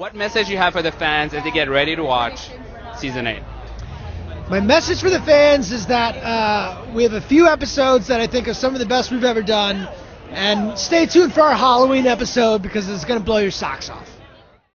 What message you have for the fans as they get ready to watch Season 8? My message for the fans is that we have a few episodes that I think are some of the best we've ever done. And stay tuned for our Halloween episode because it's going to blow your socks off.